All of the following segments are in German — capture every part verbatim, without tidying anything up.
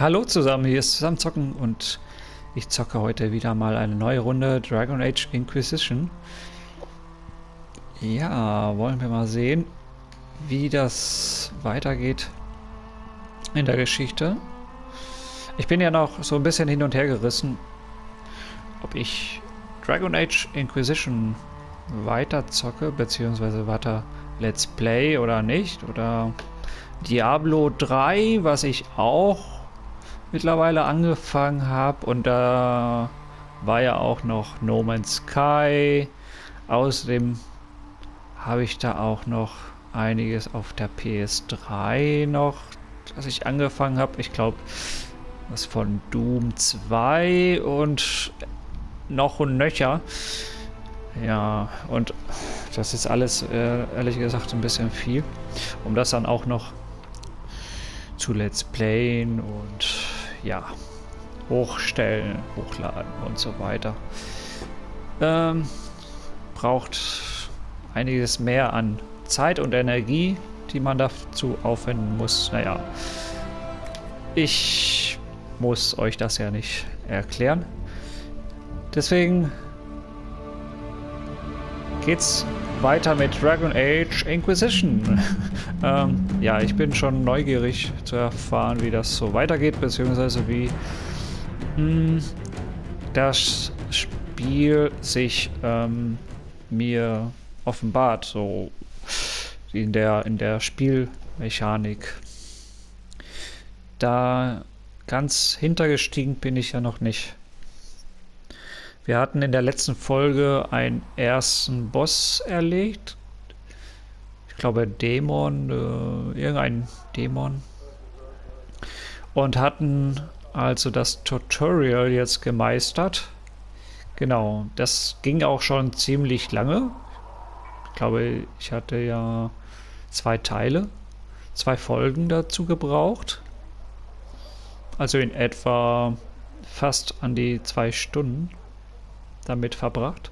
Hallo zusammen, hier ist Zusammenzocken und ich zocke heute wieder mal eine neue Runde Dragon Age Inquisition. Ja, wollen wir mal sehen, wie das weitergeht in der Geschichte. Ich bin ja noch so ein bisschen hin und her gerissen, ob ich Dragon Age Inquisition weiter zocke, beziehungsweise weiter Let's Play oder nicht, oder Diablo drei, was ich auch mittlerweile angefangen habe, und da war ja auch noch No Man's Sky. Außerdem habe ich da auch noch einiges auf der P S drei noch, das ich angefangen habe. Ich glaube, was von Doom zwei und noch und nöcher. Ja, und das ist alles äh, ehrlich gesagt ein bisschen viel, um das dann auch noch zu Let's Playen und ja, hochstellen, hochladen und so weiter. Ähm, braucht einiges mehr an Zeit und Energie, die man dazu aufwenden muss. Naja, ich muss euch das ja nicht erklären. Deswegen geht's weiter mit Dragon Age Inquisition. ähm, ja, ich bin schon neugierig zu erfahren, wie das so weitergeht, beziehungsweise wie mh, das Spiel sich ähm, mir offenbart, so in der, in der Spielmechanik. Da ganz hintergestiegen bin ich ja noch nicht. Wir hatten in der letzten Folge einen ersten Boss erlegt. Ich glaube Dämon, äh, irgendein Dämon. Und hatten also das Tutorial jetzt gemeistert. Genau, das ging auch schon ziemlich lange. Ich glaube, ich hatte ja zwei Teile, zwei Folgen dazu gebraucht. Also in etwa fast an die zwei Stunden damit verbracht.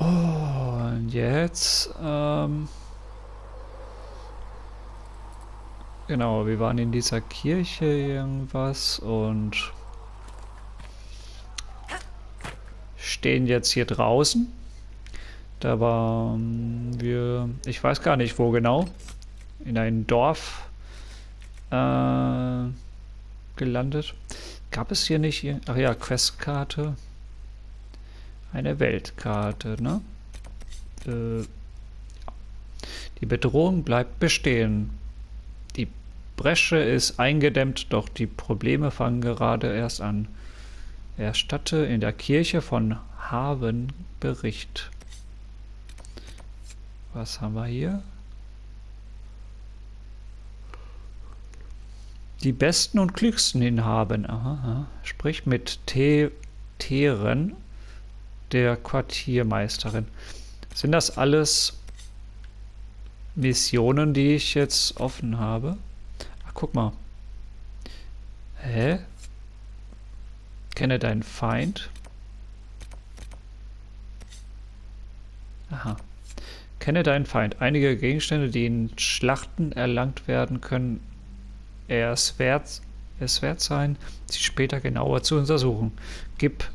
Oh, und jetzt ähm, genau, wir waren in dieser Kirche irgendwas und stehen jetzt hier draußen. Da waren wir, ich weiß gar nicht wo genau, in ein Dorf äh, gelandet. Gab es hier nicht, ach ja, Questkarte. Eine Weltkarte, ne? Äh, die Bedrohung bleibt bestehen. Die Bresche ist eingedämmt, doch die Probleme fangen gerade erst an. Erstatte in der Kirche von Haven Bericht. Was haben wir hier? Die Besten und Klügsten in Haven. Aha. Sprich mit Theren, der Quartiermeisterin. Sind das alles Missionen, die ich jetzt offen habe? Ach, guck mal. Hä? Kenne deinen Feind. Aha. Kenne deinen Feind. Einige Gegenstände, die in Schlachten erlangt werden können, es wert, es wert sein, sie später genauer zu untersuchen. Gib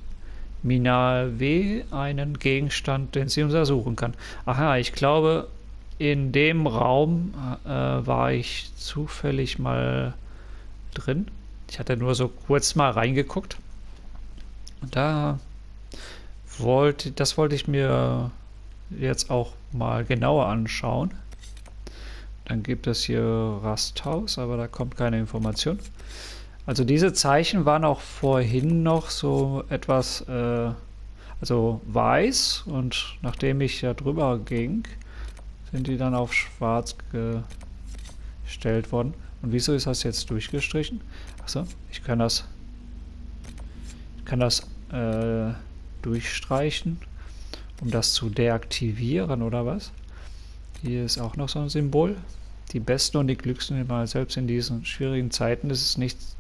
Minaeve einen Gegenstand, den sie untersuchen kann. Aha, ich glaube, in dem Raum äh, war ich zufällig mal drin. Ich hatte nur so kurz mal reingeguckt. Und da wollte, das wollte ich mir jetzt auch mal genauer anschauen. Dann gibt es hier Rasthaus, aber da kommt keine Information. Also diese Zeichen waren auch vorhin noch so etwas äh, also weiß, und nachdem ich ja drüber ging, sind die dann auf schwarz gestellt worden. Und wieso ist das jetzt durchgestrichen? Achso, ich kann das ich kann das äh, durchstreichen, um das zu deaktivieren oder was? Hier ist auch noch so ein Symbol. Die Besten und die Glücksten immer, selbst in diesen schwierigen Zeiten ist es nichts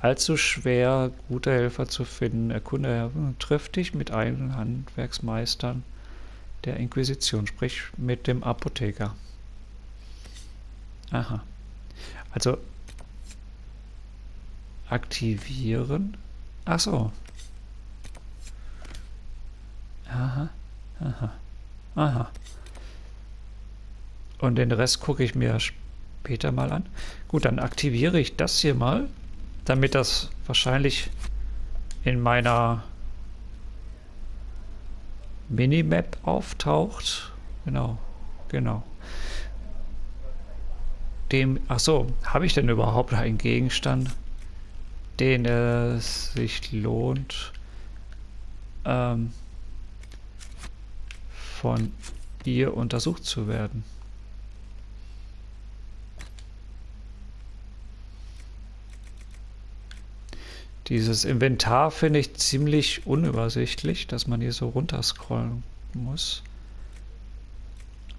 allzu schwer, gute Helfer zu finden. Erkunde, triff dich mit einigen Handwerksmeistern der Inquisition, sprich mit dem Apotheker. Aha. Also aktivieren. Ach so. Aha, aha, aha. Und den Rest gucke ich mir später mal an. Gut, dann aktiviere ich das hier mal, damit das wahrscheinlich in meiner Minimap auftaucht. Genau, genau. Dem, ach so, habe ich denn überhaupt einen Gegenstand, den es sich lohnt, ähm, von ihr untersucht zu werden? Dieses Inventar finde ich ziemlich unübersichtlich, dass man hier so runterscrollen muss.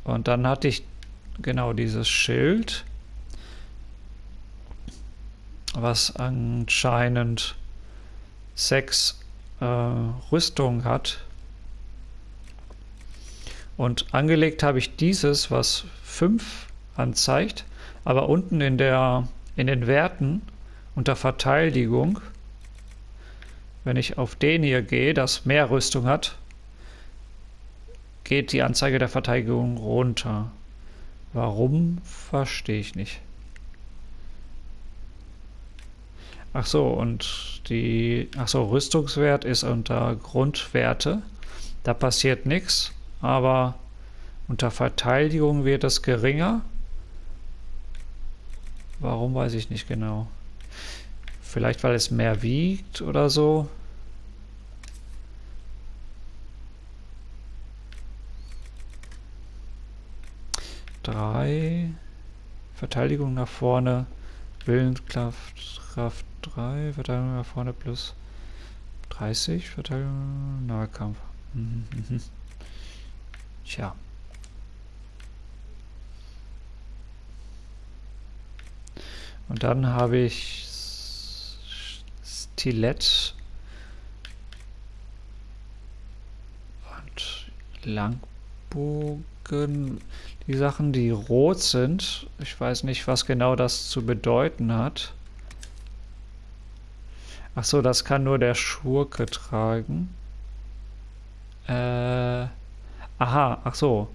Und dann hatte ich genau dieses Schild, was anscheinend sechs äh, Rüstungen hat. Und angelegt habe ich dieses, was fünf anzeigt, aber unten in, der, in den Werten unter Verteidigung, wenn ich auf den hier gehe, das mehr Rüstung hat, geht die Anzeige der Verteidigung runter. Warum, verstehe ich nicht. Ach so, und die ach so, Rüstungswert ist unter Grundwerte. Da passiert nichts, aber unter Verteidigung wird es geringer. Warum, weiß ich nicht genau. Vielleicht, weil es mehr wiegt oder so. drei. Verteidigung nach vorne. Willenskraft Kraft drei. Verteidigung nach vorne plus dreißig. Verteidigung Nahkampf. Mhm, mhm. Tja. Und dann habe ich Stilett und Langbogen, die Sachen, die rot sind. Ich weiß nicht, was genau das zu bedeuten hat. Ach so, das kann nur der Schurke tragen. Äh, aha, ach so.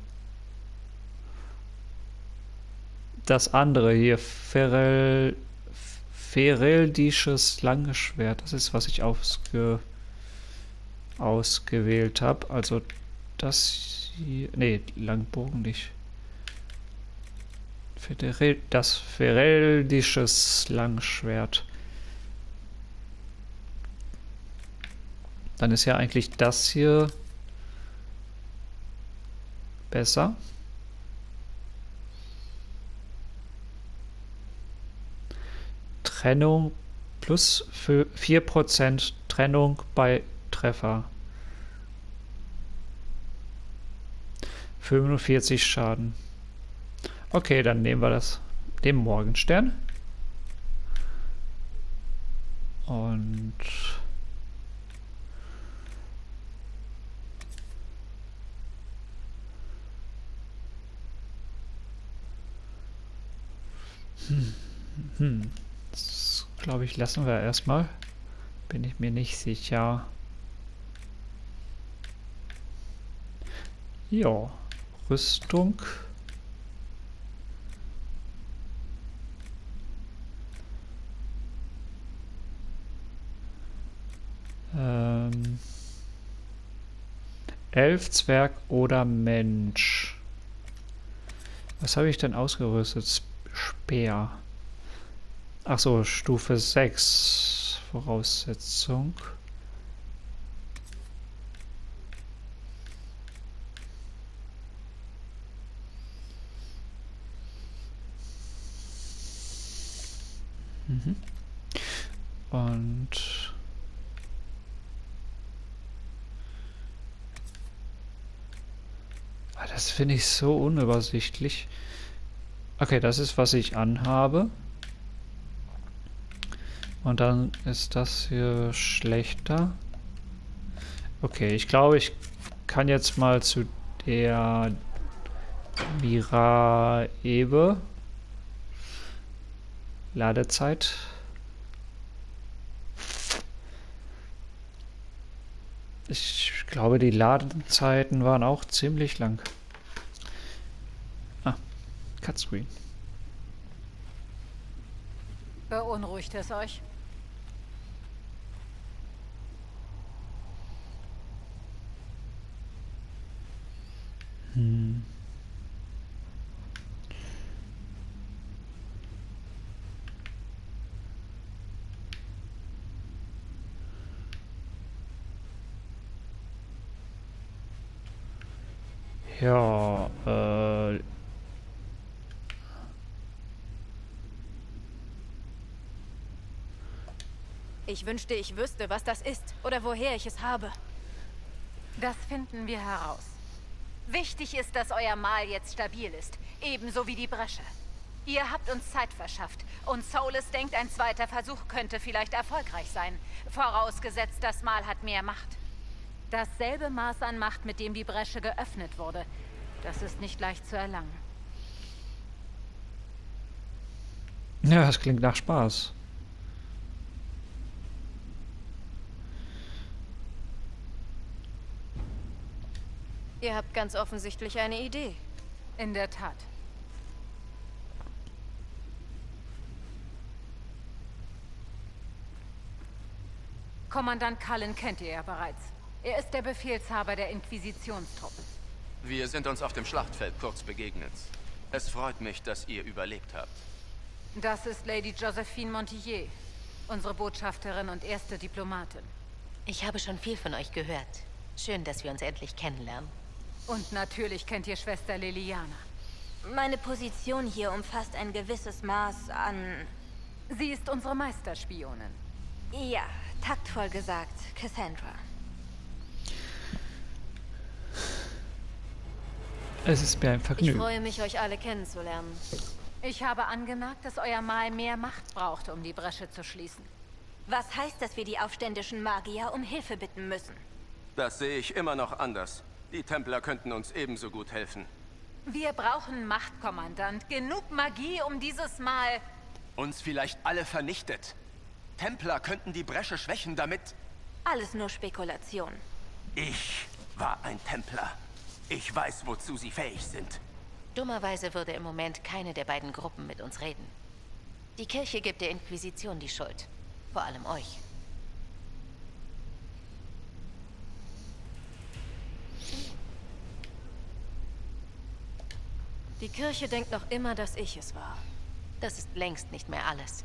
Das andere hier, Ferel... Fereldisches Langschwert. Das ist, was ich ausge ausgewählt habe. Also das hier. Ne, Langbogen nicht. Das Fereldisches Langschwert. Dann ist ja eigentlich das hier besser. Trennung plus für vier Prozent Trennung bei Treffer. fünfundvierzig Schaden. Okay, dann nehmen wir das, den Morgenstern. Und hm. Hm. glaube ich, lassen wir erstmal. Bin ich mir nicht sicher. Ja, Rüstung. Ähm. Elf, Zwerg oder Mensch. Was habe ich denn ausgerüstet? Speer. Achso, Stufe sechs Voraussetzung. Mhm. Und ah, das finde ich so unübersichtlich. Okay, das ist, was ich anhabe. Und dann ist das hier schlechter. Okay, ich glaube, ich kann jetzt mal zu der Miraeve. Ladezeit. Ich glaube, die Ladezeiten waren auch ziemlich lang. Ah, Cutscreen. Beunruhigt es euch? Hm. Ja, äh... Ich wünschte, ich wüsste, was das ist oder woher ich es habe. Das finden wir heraus. Wichtig ist, dass euer Mal jetzt stabil ist, ebenso wie die Bresche. Ihr habt uns Zeit verschafft und Solas denkt, ein zweiter Versuch könnte vielleicht erfolgreich sein, vorausgesetzt, das Mal hat mehr Macht. Dasselbe Maß an Macht, mit dem die Bresche geöffnet wurde. Das ist nicht leicht zu erlangen. Ja, das klingt nach Spaß. Ihr habt ganz offensichtlich eine Idee. In der Tat. Kommandant Cullen kennt ihr ja bereits. Er ist der Befehlshaber der Inquisitionstruppen. Wir sind uns auf dem Schlachtfeld kurz begegnet. Es freut mich, dass ihr überlebt habt. Das ist Lady Josephine Montilyet, unsere Botschafterin und erste Diplomatin. Ich habe schon viel von euch gehört. Schön, dass wir uns endlich kennenlernen. Und natürlich kennt ihr Schwester Liliana. Meine Position hier umfasst ein gewisses Maß an... Sie ist unsere Meisterspionin. Ja, taktvoll gesagt, Cassandra. Es ist mir ein Vergnügen. Ich freue mich, euch alle kennenzulernen. Ich habe angemerkt, dass euer Mal mehr Macht braucht, um die Bresche zu schließen. Was heißt, dass wir die aufständischen Magier um Hilfe bitten müssen? Das sehe ich immer noch anders. Die Templer könnten uns ebenso gut helfen. Wir brauchen Macht, Kommandant. Genug Magie, um dieses Mal... Uns vielleicht alle vernichtet. Templer könnten die Bresche schwächen, damit... Alles nur Spekulation. Ich war ein Templer. Ich weiß, wozu sie fähig sind. Dummerweise würde im Moment keine der beiden Gruppen mit uns reden. Die Kirche gibt der Inquisition die Schuld. Vor allem euch. Die Kirche denkt noch immer, dass ich es war. Das ist längst nicht mehr alles.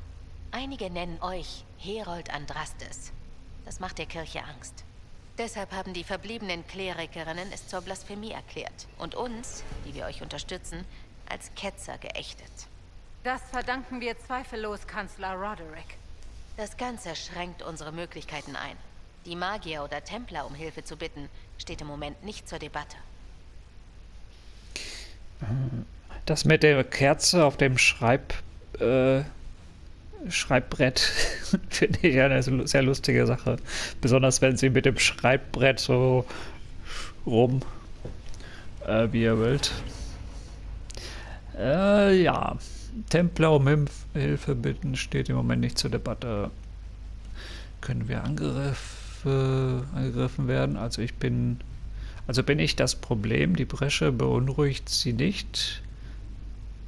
Einige nennen euch Herold Andrastes. Das macht der Kirche Angst. Deshalb haben die verbliebenen Klerikerinnen es zur Blasphemie erklärt und uns, die wir euch unterstützen, als Ketzer geächtet. Das verdanken wir zweifellos Kanzler Roderick. Das Ganze schränkt unsere Möglichkeiten ein. Die Magier oder Templer um Hilfe zu bitten, steht im Moment nicht zur Debatte. Das mit der Kerze auf dem Schreib, äh, Schreibbrett finde ich eine sehr lustige Sache. Besonders wenn sie mit dem Schreibbrett so rum äh, wie ihr wollt. Äh, ja. Templer um Hilf Hilfe bitten steht im Moment nicht zur Debatte. Können wir Angriff, äh, angegriffen werden? Also ich bin... Also bin ich das Problem, die Bresche beunruhigt sie nicht.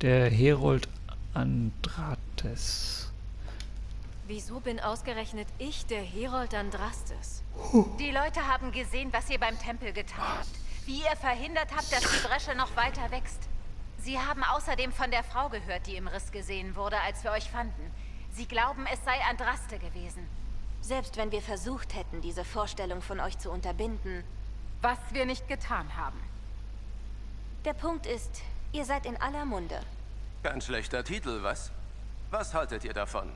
Der Herold Andrastes. Wieso bin ausgerechnet ich der Herold Andrastes? Die Leute haben gesehen, was ihr beim Tempel getan habt. Wie ihr verhindert habt, dass die Bresche noch weiter wächst. Sie haben außerdem von der Frau gehört, die im Riss gesehen wurde, als wir euch fanden. Sie glauben, es sei Andraste gewesen. Selbst wenn wir versucht hätten, diese Vorstellung von euch zu unterbinden... Was wir nicht getan haben. Der Punkt ist, ihr seid in aller Munde. Kein schlechter Titel, was? Was haltet ihr davon?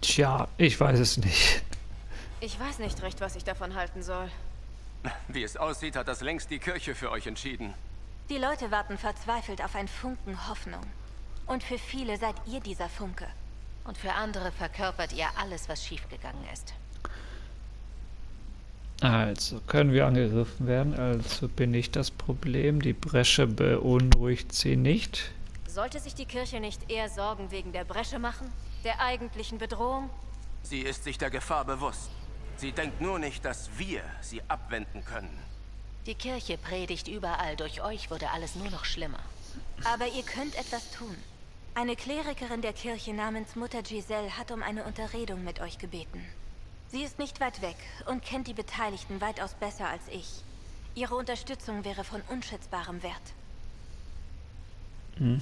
Tja, ich weiß es nicht. Ich weiß nicht recht, was ich davon halten soll. Wie es aussieht, hat das längst die Kirche für euch entschieden. Die Leute warten verzweifelt auf einen Funken Hoffnung. Und für viele seid ihr dieser Funke. Und für andere verkörpert ihr alles, was schiefgegangen ist. Also können wir angegriffen werden, also bin ich das Problem. Die Bresche beunruhigt sie nicht. Sollte sich die Kirche nicht eher Sorgen wegen der Bresche machen? Der eigentlichen Bedrohung? Sie ist sich der Gefahr bewusst. Sie denkt nur nicht, dass wir sie abwenden können. Die Kirche predigt überall, durch euch wurde alles nur noch schlimmer. Aber ihr könnt etwas tun. Eine Klerikerin der Kirche namens Mutter Giselle hat um eine Unterredung mit euch gebeten. Sie ist nicht weit weg und kennt die Beteiligten weitaus besser als ich. Ihre Unterstützung wäre von unschätzbarem Wert. Mhm.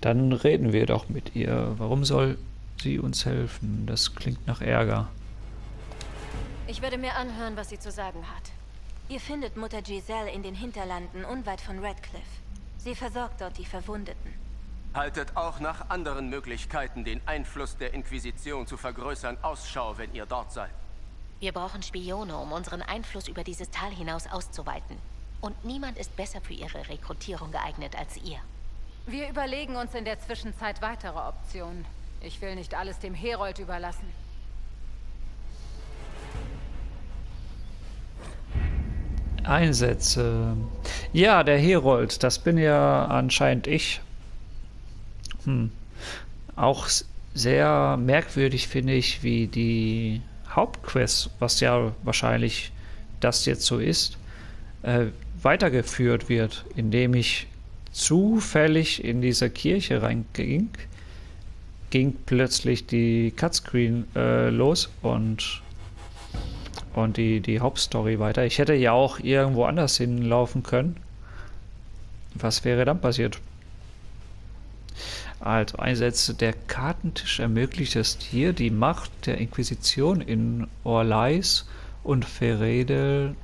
Dann reden wir doch mit ihr. Warum soll sie uns helfen? Das klingt nach Ärger. Ich werde mir anhören, was sie zu sagen hat. Ihr findet Mutter Giselle in den Hinterlanden unweit von Redcliffe. Sie versorgt dort die Verwundeten. Haltet auch nach anderen Möglichkeiten, den Einfluss der Inquisition zu vergrößern, Ausschau, wenn ihr dort seid. Wir brauchen Spione, um unseren Einfluss über dieses Tal hinaus auszuweiten. Und niemand ist besser für ihre Rekrutierung geeignet als ihr. Wir überlegen uns in der Zwischenzeit weitere Optionen. Ich will nicht alles dem Herold überlassen. Einsätze. Ja, der Herold, das bin ja anscheinend ich. Hm. Auch sehr merkwürdig finde ich, wie die Hauptquest, was ja wahrscheinlich das jetzt so ist, äh, weitergeführt wird, indem ich zufällig in dieser Kirche reinging, ging plötzlich die Cutscreen äh, los und und die, die Hauptstory weiter. Ich hätte ja auch irgendwo anders hinlaufen können. Was wäre dann passiert? Also Einsätze. Der Kartentisch ermöglicht es dir, die Macht der Inquisition in Orlais und Ferelden,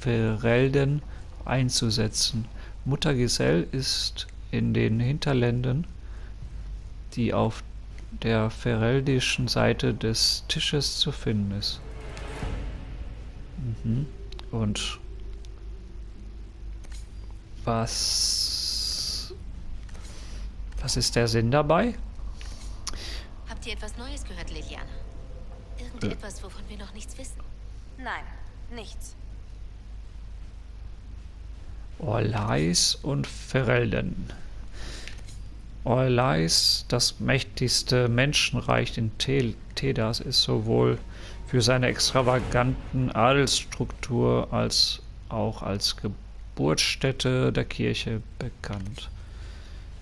Ferelden einzusetzen. Mutter Giselle ist in den Hinterländern, die auf der fereldischen Seite des Tisches zu finden ist. Mhm. Und was... Was ist der Sinn dabei? Habt ihr etwas Neues gehört, Liliana? Irgendetwas, wovon wir noch nichts wissen? Nein, nichts. Orlais und Ferelden. Orlais, das mächtigste Menschenreich in Thedas, ist sowohl für seine extravaganten Adelsstruktur als auch als Geburtsstätte der Kirche bekannt.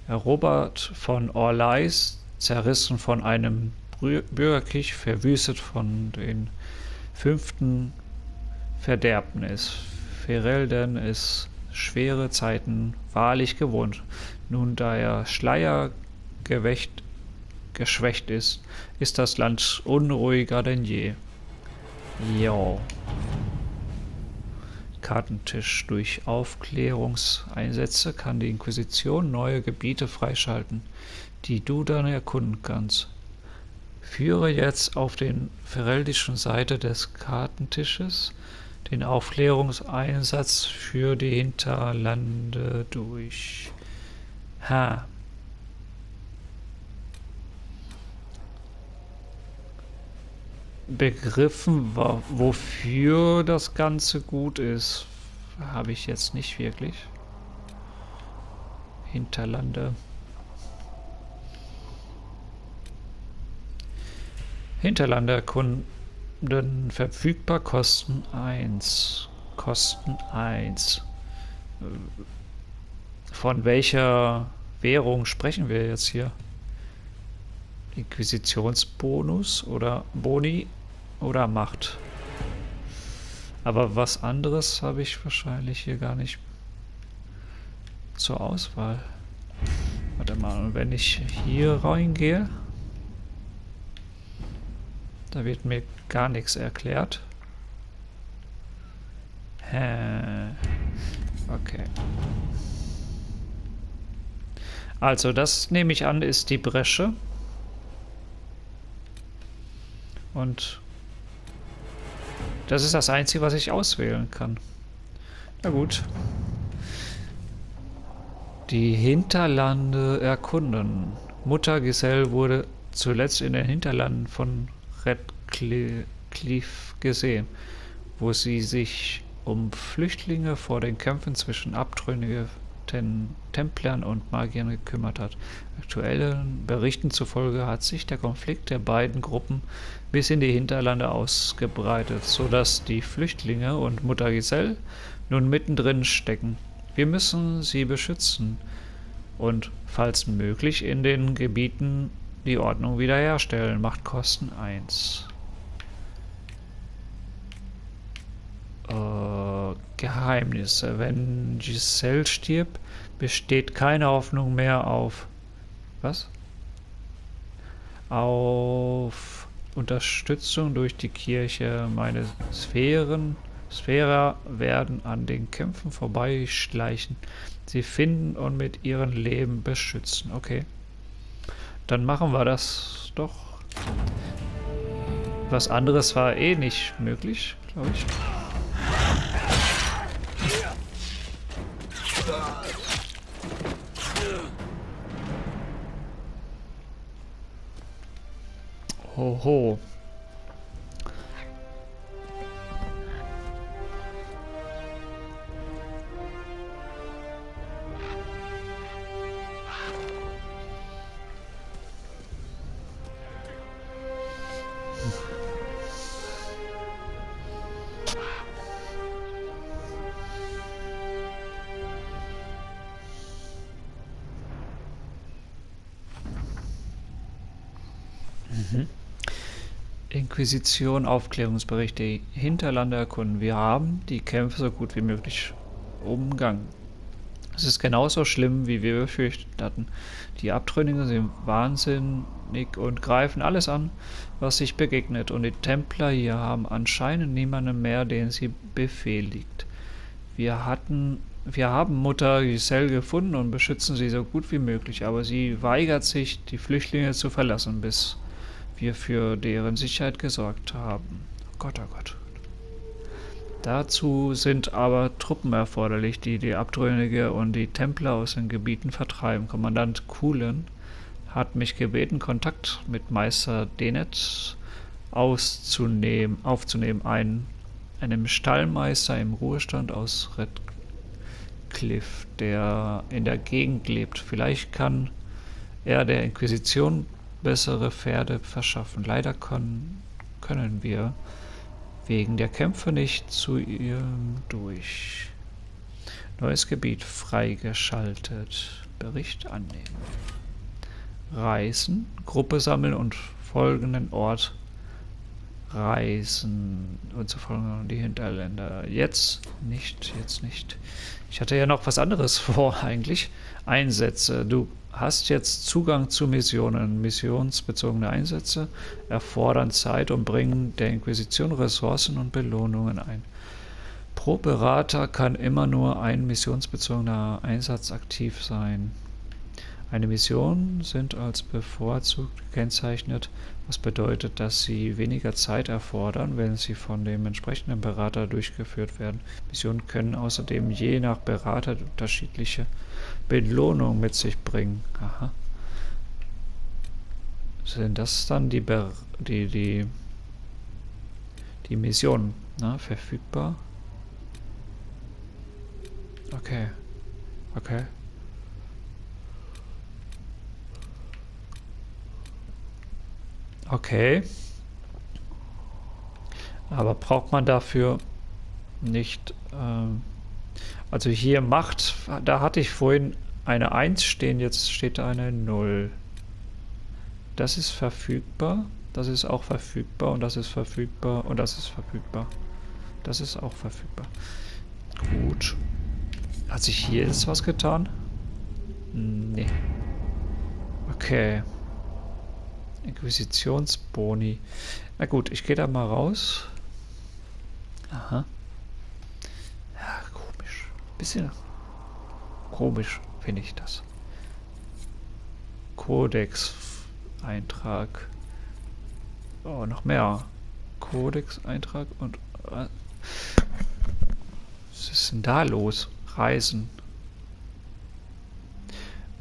Erobert von Orlais, zerrissen von einem Bürgerkrieg, verwüstet von den fünften Verderbnis. Ferelden ist schwere Zeiten wahrlich gewohnt. Nun, da er Schleier geschwächt ist, ist das Land unruhiger denn je. Jo. Kartentisch. Durch Aufklärungseinsätze kann die Inquisition neue Gebiete freischalten, die du dann erkunden kannst. Führe jetzt auf den fereldischen Seite des Kartentisches den Aufklärungseinsatz für die Hinterlande durch. Ha. Begriffen, wofür das Ganze gut ist, habe ich jetzt nicht wirklich. Hinterlande. Hinterlande erkunden, verfügbar, Kosten eins. Kosten eins. Von welcher Währung sprechen wir jetzt hier? Inquisitionsbonus oder Boni oder Macht. Aber was anderes habe ich wahrscheinlich hier gar nicht zur Auswahl. Warte mal, und wenn ich hier reingehe, da wird mir gar nichts erklärt. Hä? Okay. Also das nehme ich an, ist die Bresche. Und das ist das Einzige, was ich auswählen kann. Na gut. Die Hinterlande erkunden. Mutter Giselle wurde zuletzt in den Hinterlanden von Redcliffe gesehen, wo sie sich um Flüchtlinge vor den Kämpfen zwischen abtrünnigen Ten Templern und Magiern gekümmert hat. Aktuellen Berichten zufolge hat sich der Konflikt der beiden Gruppen bis in die Hinterlande ausgebreitet, sodass die Flüchtlinge und Mutter Giselle nun mittendrin stecken. Wir müssen sie beschützen und, falls möglich, in den Gebieten die Ordnung wiederherstellen. Machtkosten eins. Uh, Geheimnisse. Wenn Giselle stirbt, besteht keine Hoffnung mehr auf was? Auf Unterstützung durch die Kirche. Meine Sphären, Sphäre werden an den Kämpfen vorbeischleichen. Sie finden und mit ihrem Leben beschützen. Okay. Dann machen wir das doch. Was anderes war eh nicht möglich, glaube ich. Hoho. Mhm. Inquisition, Aufklärungsberichte, Hinterlande erkunden. Wir haben die Kämpfe so gut wie möglich umgangen. Es ist genauso schlimm, wie wir befürchtet hatten. Die Abtrünnigen sind wahnsinnig und greifen alles an, was sich begegnet. Und die Templer hier haben anscheinend niemanden mehr, den sie befehligt. Wir hatten, wir haben Mutter Giselle gefunden und beschützen sie so gut wie möglich, aber sie weigert sich, die Flüchtlinge zu verlassen, bis wir für deren Sicherheit gesorgt haben. Oh Gott, oh Gott. Dazu sind aber Truppen erforderlich, die die Abtrünnige und die Templer aus den Gebieten vertreiben. Kommandant Cullen hat mich gebeten, Kontakt mit Meister Denet auszunehmen, aufzunehmen. Ein, einem Stallmeister im Ruhestand aus Redcliffe, der in der Gegend lebt. Vielleicht kann er der Inquisition bessere Pferde verschaffen. Leider können, können wir wegen der Kämpfe nicht zu ihr durch. Neues Gebiet freigeschaltet. Bericht annehmen. Reisen, Gruppe sammeln und folgenden Ort reisen und zu folgenden die Hinterländer. Jetzt nicht, jetzt nicht. Ich hatte ja noch was anderes vor eigentlich. Einsätze. Du hast jetzt Zugang zu Missionen. Missionsbezogene Einsätze erfordern Zeit und bringen der Inquisition Ressourcen und Belohnungen ein. Pro Berater kann immer nur ein missionsbezogener Einsatz aktiv sein. Eine Mission sind als bevorzugt gekennzeichnet, was bedeutet, dass sie weniger Zeit erfordern, wenn sie von dem entsprechenden Berater durchgeführt werden. Missionen können außerdem je nach Berater unterschiedliche Belohnung mit sich bringen. Aha. Sind das dann die Ber die, die, die Missionen? Na, verfügbar? Okay. Okay. Okay. Aber braucht man dafür nicht... Ähm, also hier Macht, da hatte ich vorhin eine eins stehen, jetzt steht da eine null. Das ist verfügbar, das ist auch verfügbar und das ist verfügbar und das ist verfügbar. Das ist auch verfügbar. Gut. Hat sich hier jetzt was getan? Nee. Okay. Inquisitionsboni. Na gut, ich gehe da mal raus. Aha. Ja, komisch. Bisschen komisch finde ich das. Kodex-Eintrag. Oh, noch mehr. Kodex-Eintrag und... Äh, was ist denn da los? Reisen.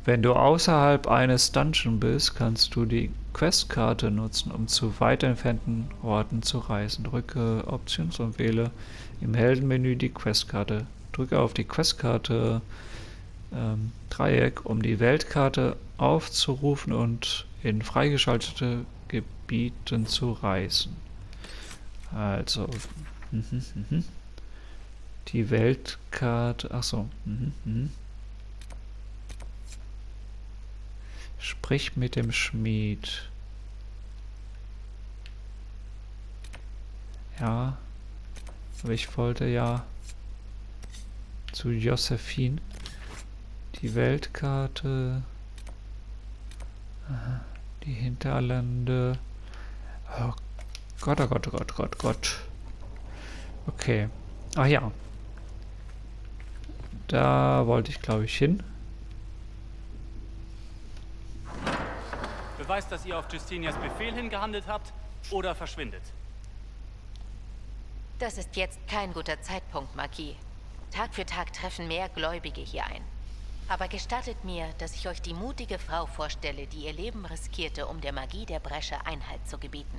Wenn du außerhalb eines Dungeons bist, kannst du die Questkarte nutzen, um zu weit entfernten Orten zu reisen. Drücke Options und wähle im Heldenmenü die Questkarte. Drücke auf die Questkarte ähm, Dreieck, um die Weltkarte aufzurufen und in freigeschaltete Gebieten zu reisen. Also, mh, mh. die Weltkarte, achso, mh, mh. Sprich mit dem Schmied. Ja, aber ich wollte ja zu Josephine die Weltkarte, die Hinterlande. Oh Gott, oh Gott, oh Gott, oh Gott, oh Gott. Okay, ach ja. Da wollte ich, glaube ich, hin. Beweist, dass ihr auf Justinias Befehl hingehandelt habt, oder verschwindet. Das ist jetzt kein guter Zeitpunkt, Marquis. Tag für Tag treffen mehr Gläubige hier ein. Aber gestattet mir, dass ich euch die mutige Frau vorstelle, die ihr Leben riskierte, um der Magie der Bresche Einhalt zu gebieten.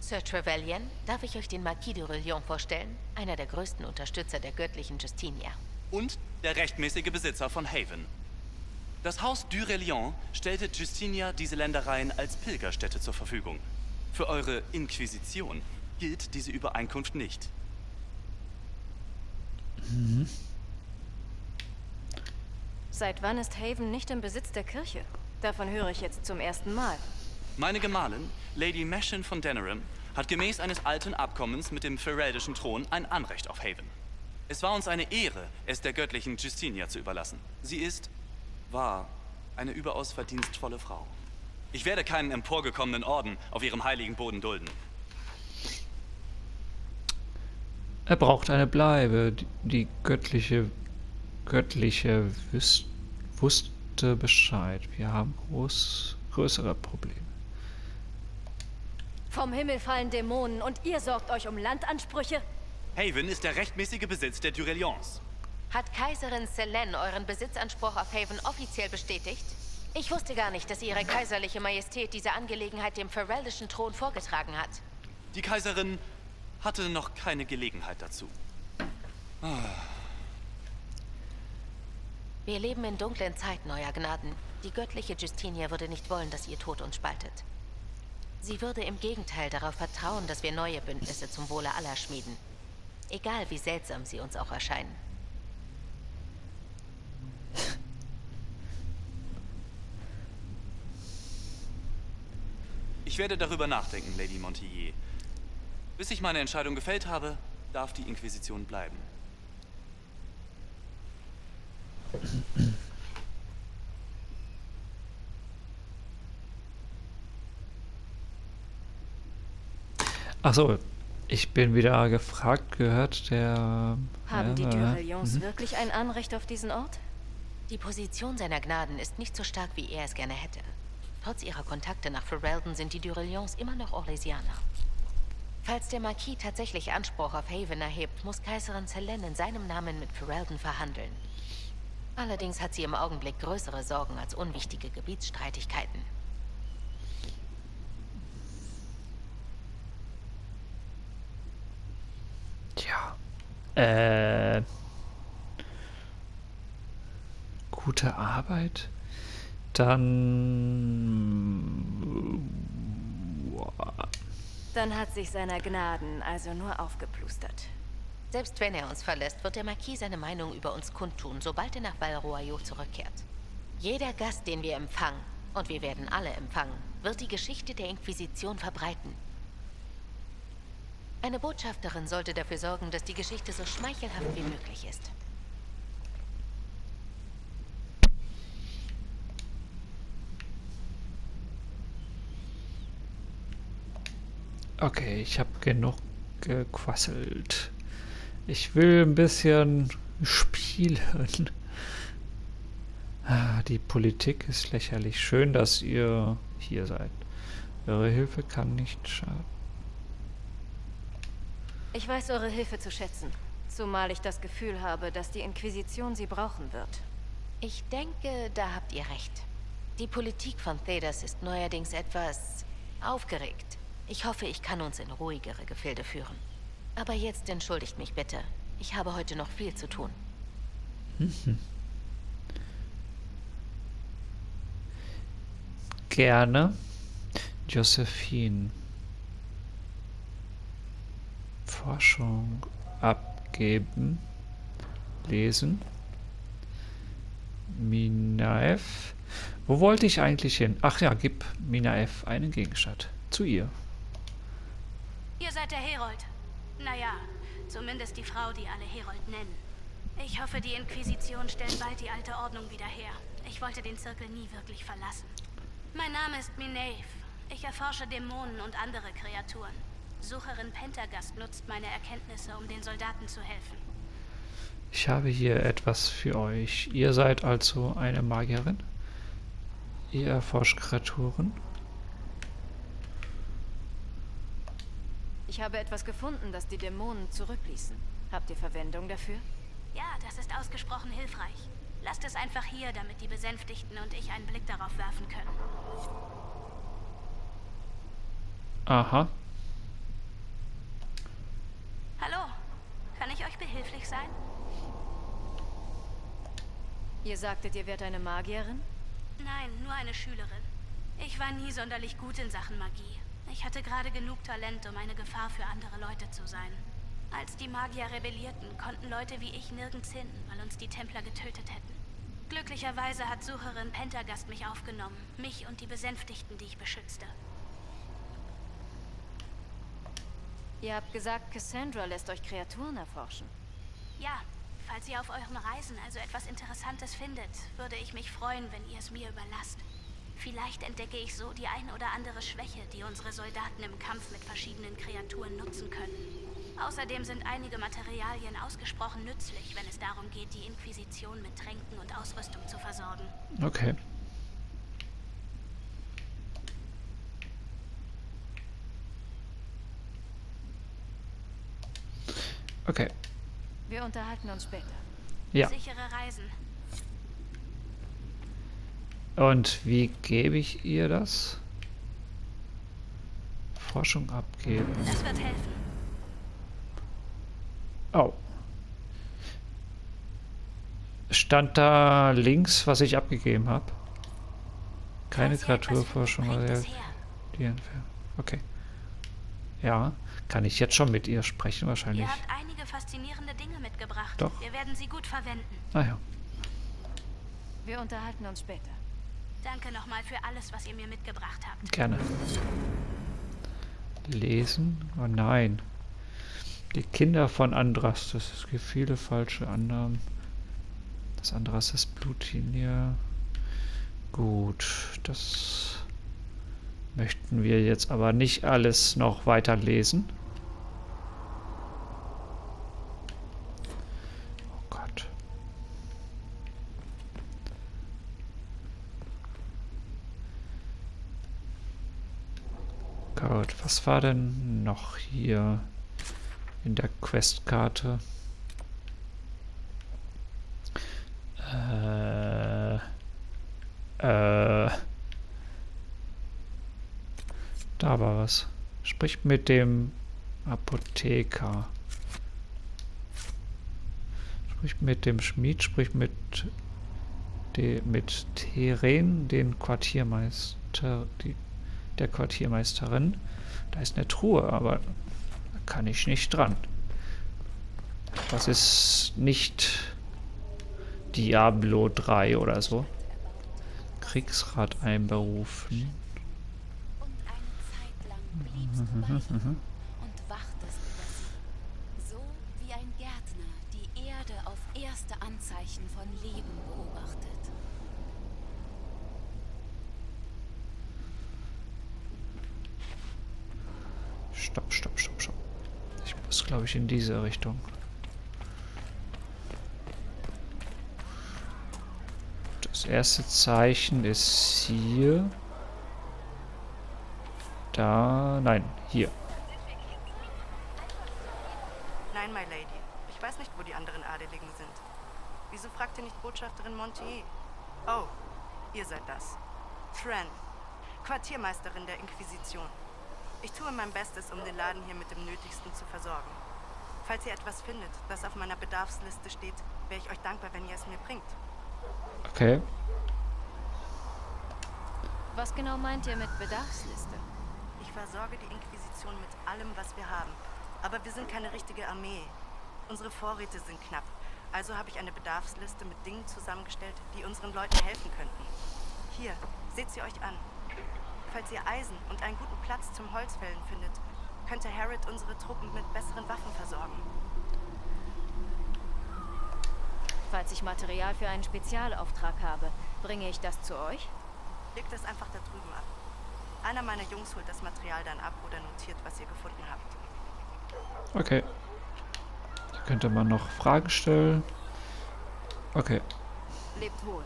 Sir Trevelyan, darf ich euch den Marquis de Relion vorstellen? Einer der größten Unterstützer der göttlichen Justinia. Und der rechtmäßige Besitzer von Haven. Das Haus du Relion stellte Justinia diese Ländereien als Pilgerstätte zur Verfügung. Für eure Inquisition gilt diese Übereinkunft nicht. Mhm. Seit wann ist Haven nicht im Besitz der Kirche? Davon höre ich jetzt zum ersten Mal. Meine Gemahlin, Lady Mashin von Denerim, hat gemäß eines alten Abkommens mit dem fereldischen Thron ein Anrecht auf Haven. Es war uns eine Ehre, es der göttlichen Justinia zu überlassen. Sie ist... war eine überaus verdienstvolle Frau. Ich werde keinen emporgekommenen Orden auf ihrem heiligen Boden dulden. Er braucht eine Bleibe. Die, die göttliche, göttliche wüs, wusste Bescheid. Wir haben groß, größere Probleme. Vom Himmel fallen Dämonen und ihr sorgt euch um Landansprüche? Haven ist der rechtmäßige Besitz der du Relions. Hat Kaiserin Celene euren Besitzanspruch auf Haven offiziell bestätigt? Ich wusste gar nicht, dass ihre kaiserliche Majestät diese Angelegenheit dem fereldischen Thron vorgetragen hat. Die Kaiserin hatte noch keine Gelegenheit dazu. Ah. Wir leben in dunklen Zeiten, euer Gnaden. Die göttliche Justinia würde nicht wollen, dass ihr Tod uns spaltet. Sie würde im Gegenteil darauf vertrauen, dass wir neue Bündnisse zum Wohle aller schmieden. Egal, wie seltsam sie uns auch erscheinen. Ich werde darüber nachdenken, Lady Montilyet. Bis ich meine Entscheidung gefällt habe, darf die Inquisition bleiben. Achso, ich bin wieder gefragt, gehört der... Haben die du Relions wirklich ein Anrecht auf diesen Ort? Die Position seiner Gnaden ist nicht so stark, wie er es gerne hätte. Trotz ihrer Kontakte nach Ferelden sind die du Relions immer noch Orlaisianer. Falls der Marquis tatsächlich Anspruch auf Haven erhebt, muss Kaiserin Celene in seinem Namen mit Ferelden verhandeln. Allerdings hat sie im Augenblick größere Sorgen als unwichtige Gebietsstreitigkeiten. Tja, äh... gute Arbeit? Dann... Dann hat sich seiner Gnaden also nur aufgeplustert. Selbst wenn er uns verlässt, wird der Marquis seine Meinung über uns kundtun, sobald er nach Val Royeaux zurückkehrt. Jeder Gast, den wir empfangen, und wir werden alle empfangen, wird die Geschichte der Inquisition verbreiten. Eine Botschafterin sollte dafür sorgen, dass die Geschichte so schmeichelhaft wie möglich ist. Okay, ich habe genug gequasselt. Ich will ein bisschen spielen. Ah, die Politik ist lächerlich. Schön, dass ihr hier seid. Eure Hilfe kann nicht schaden. Ich weiß eure Hilfe zu schätzen. Zumal ich das Gefühl habe, dass die Inquisition sie brauchen wird. Ich denke, da habt ihr recht. Die Politik von Thedas ist neuerdings etwas aufgeregt. Ich hoffe, ich kann uns in ruhigere Gefilde führen. Aber jetzt entschuldigt mich bitte. Ich habe heute noch viel zu tun. gerne. Josephine. Forschung abgeben. Lesen. Minaeve. Wo wollte ich eigentlich hin? Ach ja, gib Minaeve einen Gegenstand. Zu ihr. Ihr seid der Herold. Naja, zumindest die Frau, die alle Herold nennen. Ich hoffe, die Inquisition stellt bald die alte Ordnung wieder her. Ich wollte den Zirkel nie wirklich verlassen. Mein Name ist Minaeve. Ich erforsche Dämonen und andere Kreaturen. Sucherin Pentagast nutzt meine Erkenntnisse, um den Soldaten zu helfen. Ich habe hier etwas für euch. Ihr seid also eine Magierin? Ihr erforscht Kreaturen? Ich habe etwas gefunden, das die Dämonen zurückließen. Habt ihr Verwendung dafür? Ja, das ist ausgesprochen hilfreich. Lasst es einfach hier, damit die Besänftigten und ich einen Blick darauf werfen können. Aha. Hallo, kann ich euch behilflich sein? Ihr sagtet, ihr wärt eine Magierin? Nein, nur eine Schülerin. Ich war nie sonderlich gut in Sachen Magie. Ich hatte gerade genug Talent, um eine Gefahr für andere Leute zu sein. Als die Magier rebellierten, konnten Leute wie ich nirgends hin, weil uns die Templer getötet hätten. Glücklicherweise hat Sucherin Pentagast mich aufgenommen, mich und die Besänftigten, die ich beschützte. Ihr habt gesagt, Cassandra lässt euch Kreaturen erforschen. Ja, falls ihr auf euren Reisen also etwas Interessantes findet, würde ich mich freuen, wenn ihr es mir überlasst. Vielleicht entdecke ich so die ein oder andere Schwäche, die unsere Soldaten im Kampf mit verschiedenen Kreaturen nutzen können. Außerdem sind einige Materialien ausgesprochen nützlich, wenn es darum geht, die Inquisition mit Tränken und Ausrüstung zu versorgen. Okay. Okay. Wir unterhalten uns später. Ja. Sichere Reisen. Und wie gebe ich ihr das? Forschung abgeben. Das wird helfen. Oh. Stand da links, was ich abgegeben habe? Keine Kreaturforschung. Die entfernen. Okay. Ja, kann ich jetzt schon mit ihr sprechen wahrscheinlich. Ihr habt einige faszinierende Dinge mitgebracht. Doch. Wir werden sie gut verwenden. Ah ja. Wir unterhalten uns später. Danke nochmal für alles, was ihr mir mitgebracht habt. Gerne. Lesen? Oh nein. Die Kinder von Andrastes. Es gibt viele falsche Annahmen. Das Andrastes Blutlinie. Gut, das möchten wir jetzt aber nicht alles noch weiter lesen. Oh Gott. Gut, was war denn noch hier? In der Questkarte. Äh, äh, da war was. Sprich mit dem Apotheker. Sprich mit dem Schmied. Sprich mit, de, mit Theren, den Quartiermeister, die, der Quartiermeisterin. Da ist eine Truhe, aber... kann ich nicht dran. Das ist nicht Diablo drei oder so. Kriegsrat einberufen. Und eine Zeit lang bliebst du bei ihnen und wachtest über sie. So wie ein Gärtner die Erde auf erste Anzeichen von Leben beobachtet. Stopp, stopp, stopp, stopp. Ich muss, glaube ich, in diese Richtung. Das erste Zeichen ist hier. Da, nein, hier. Nein, my lady. Ich weiß nicht, wo die anderen Adeligen sind. Wieso fragt ihr nicht Botschafterin Montilyet? Oh, ihr seid das. Theren, Quartiermeisterin der Inquisition. Ich tue mein Bestes, um den Laden hier mit dem Nötigsten zu versorgen. Falls ihr etwas findet, das auf meiner Bedarfsliste steht, wäre ich euch dankbar, wenn ihr es mir bringt. Okay. Was genau meint ihr mit Bedarfsliste? Ich versorge die Inquisition mit allem, was wir haben. Aber wir sind keine richtige Armee. Unsere Vorräte sind knapp. Also habe ich eine Bedarfsliste mit Dingen zusammengestellt, die unseren Leuten helfen könnten. Hier, seht sie euch an. Falls ihr Eisen und einen guten Platz zum Holzfällen findet, könnte Harritt unsere Truppen mit besseren Waffen versorgen. Falls ich Material für einen Spezialauftrag habe, bringe ich das zu euch? Legt das einfach da drüben ab. Einer meiner Jungs holt das Material dann ab oder notiert, was ihr gefunden habt. Okay. Hier könnte man noch Fragen stellen. Okay. Lebt wohl.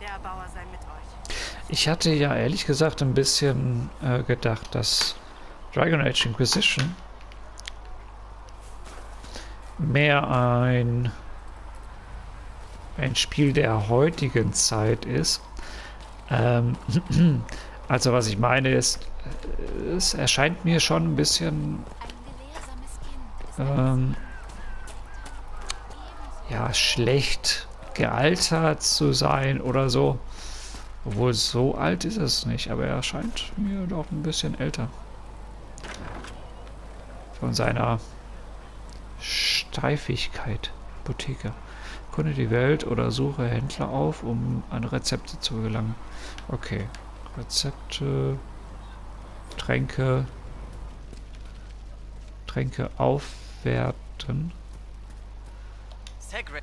Der Erbauer sei mit euch. Ich hatte ja ehrlich gesagt ein bisschen äh, gedacht, dass Dragon Age Inquisition mehr ein ein Spiel der heutigen Zeit ist. Ähm, also was ich meine ist, es erscheint mir schon ein bisschen ähm, ja, schlecht gealtert zu sein oder so. Obwohl so alt ist es nicht, aber er scheint mir doch ein bisschen älter. Von seiner Steifigkeit. Apotheke. Kunde die Welt oder suche Händler auf, um an Rezepte zu gelangen. Okay. Rezepte. Tränke. Tränke aufwerten. Segre.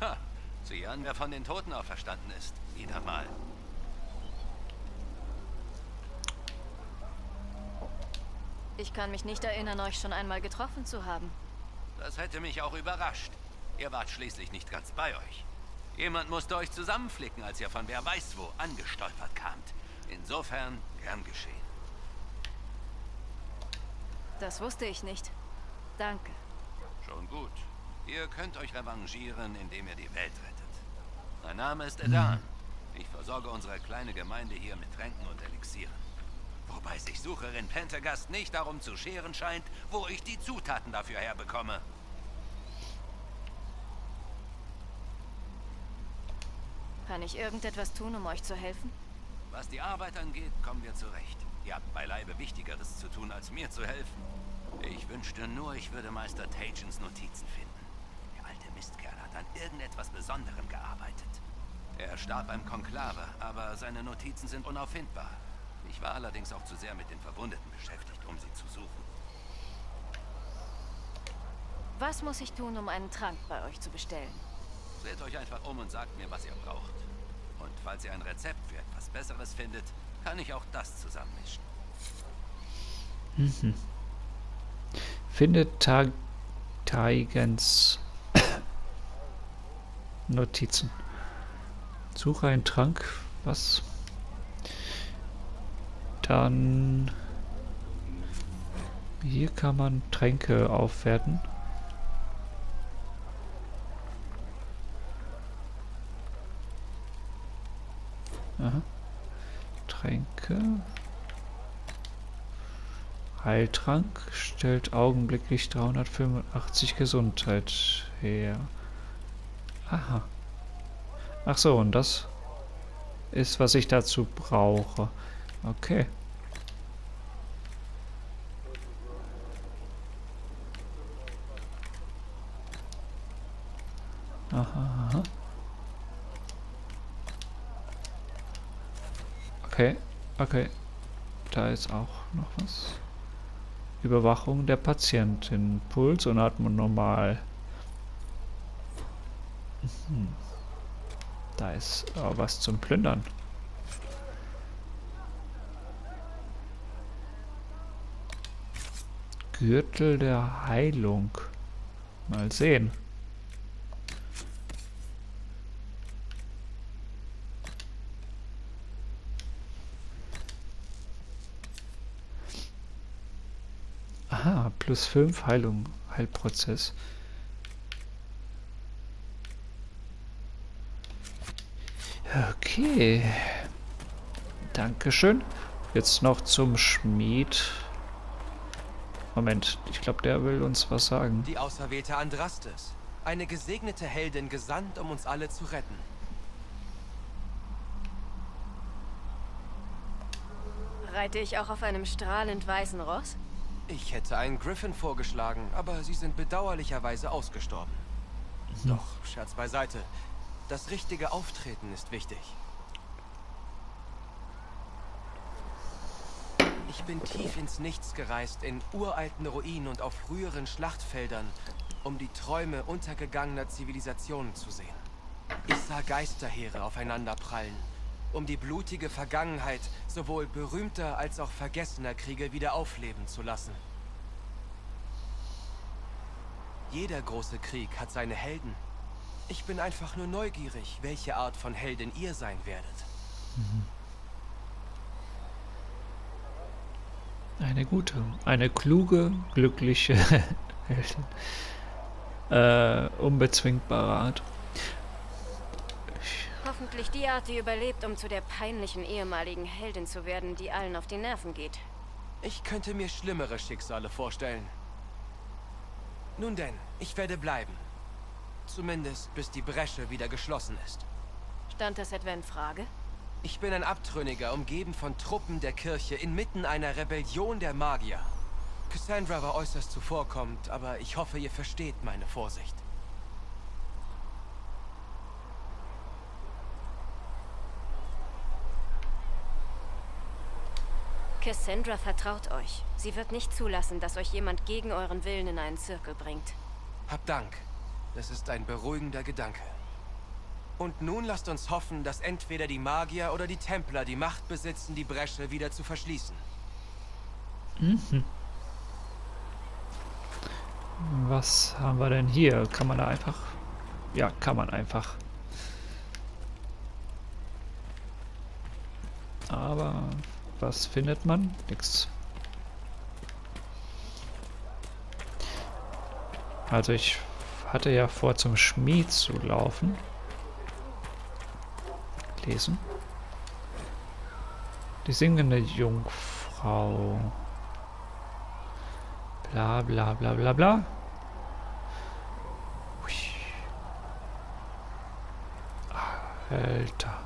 Ha. Sieh an, wer von den Toten auferstanden ist. Wieder mal. Ich kann mich nicht erinnern, euch schon einmal getroffen zu haben. Das hätte mich auch überrascht. Ihr wart schließlich nicht ganz bei euch. Jemand musste euch zusammenflicken, als ihr von wer weiß wo angestolpert kamt. Insofern gern geschehen. Das wusste ich nicht. Danke. Schon gut. Ihr könnt euch revanchieren, indem ihr die Welt rettet. Mein Name ist Adan. Ich versorge unsere kleine Gemeinde hier mit Tränken und Elixieren. Wobei sich Sucherin Pentegast nicht darum zu scheren scheint, wo ich die Zutaten dafür herbekomme. Kann ich irgendetwas tun, um euch zu helfen? Was die Arbeit angeht, kommen wir zurecht. Ihr habt beileibe Wichtigeres zu tun, als mir zu helfen. Ich wünschte nur, ich würde Meister Taigens Notizen finden. Der alte Mistkerl hat an irgendetwas Besonderem gearbeitet. Er starb beim Konklave, aber seine Notizen sind unauffindbar. Ich war allerdings auch zu sehr mit den Verwundeten beschäftigt, um sie zu suchen. Was muss ich tun, um einen Trank bei euch zu bestellen? Seht euch einfach um und sagt mir, was ihr braucht. Und falls ihr ein Rezept für etwas Besseres findet, kann ich auch das zusammenmischen. Mhm. Findet Ta Taigens Notizen. Suche einen Trank. Was? Dann hier kann man Tränke aufwerten. Aha. Tränke. Heiltrank stellt augenblicklich dreihundertfünfundachtzig Gesundheit her. Aha. Ach so, und das ist, was ich dazu brauche. Okay. Aha, aha. Okay, okay. Da ist auch noch was. Überwachung der Patientin. Puls und Atmung normal. Mhm. Da ist auch was zum Plündern. Gürtel der Heilung. Mal sehen. Aha, plus fünf Heilung, Heilprozess. Okay. Dankeschön. Jetzt noch zum Schmied. Moment, ich glaube, der will uns was sagen. Die Auserwählte Andrastes, eine gesegnete Heldin, gesandt, um uns alle zu retten. Reite ich auch auf einem strahlend weißen Ross? Ich hätte einen Griffin vorgeschlagen, aber sie sind bedauerlicherweise ausgestorben. Mhm. Doch, Scherz beiseite. Das richtige Auftreten ist wichtig. Ich bin tief ins Nichts gereist, in uralten Ruinen und auf früheren Schlachtfeldern, um die Träume untergegangener Zivilisationen zu sehen. Ich sah Geisterheere aufeinanderprallen, um die blutige Vergangenheit sowohl berühmter als auch vergessener Kriege wieder aufleben zu lassen. Jeder große Krieg hat seine Helden. Ich bin einfach nur neugierig, welche Art von Heldin ihr sein werdet. Eine gute, eine kluge, glückliche Heldin. Äh, unbezwingbare Art. Hoffentlich die Art, die überlebt, um zu der peinlichen ehemaligen Heldin zu werden, die allen auf die Nerven geht. Ich könnte mir schlimmere Schicksale vorstellen. Nun denn, ich werde bleiben. Zumindest bis die Bresche wieder geschlossen ist. Stand das etwa in Frage? Ich bin ein Abtrünniger, umgeben von Truppen der Kirche, inmitten einer Rebellion der Magier. Cassandra war äußerst zuvorkommend, aber ich hoffe, ihr versteht meine Vorsicht. Cassandra vertraut euch. Sie wird nicht zulassen, dass euch jemand gegen euren Willen in einen Zirkel bringt. Hab Dank. Das ist ein beruhigender Gedanke. Und nun lasst uns hoffen, dass entweder die Magier oder die Templer die Macht besitzen, die Bresche wieder zu verschließen. Mhm. Was haben wir denn hier? Kann man da einfach... Ja, kann man einfach. Aber... was findet man? Nix. Also ich hatte ja vor, zum Schmied zu laufen. Lesen. Die singende Jungfrau. Bla bla bla bla bla. Ui. Alter.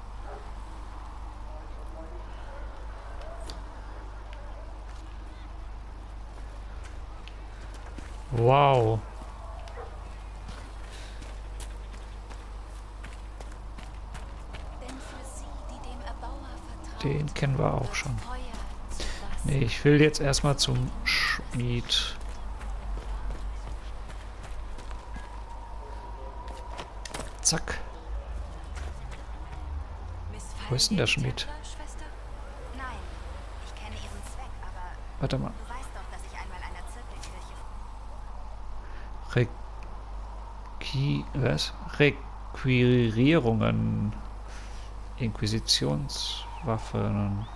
Wow. Den kennen wir auch schon. Nee, ich will jetzt erstmal zum Schmied. Zack. Wo ist denn der Schmied? Warte mal. Was? Requirierungen, Inquisitionswaffen.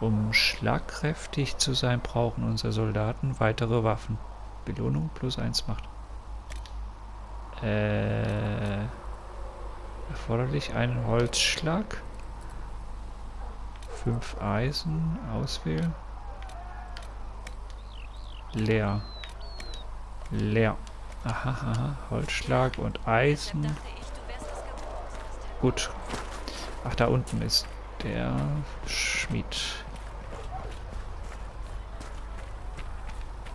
Um schlagkräftig zu sein, brauchen unsere Soldaten weitere Waffen. Belohnung plus eins macht. Äh, erforderlich einen Holzschlag. Fünf Eisen auswählen. Leer. Leer. Aha, aha, Holzschlag und Eisen. Gut. Ach, da unten ist der Schmied.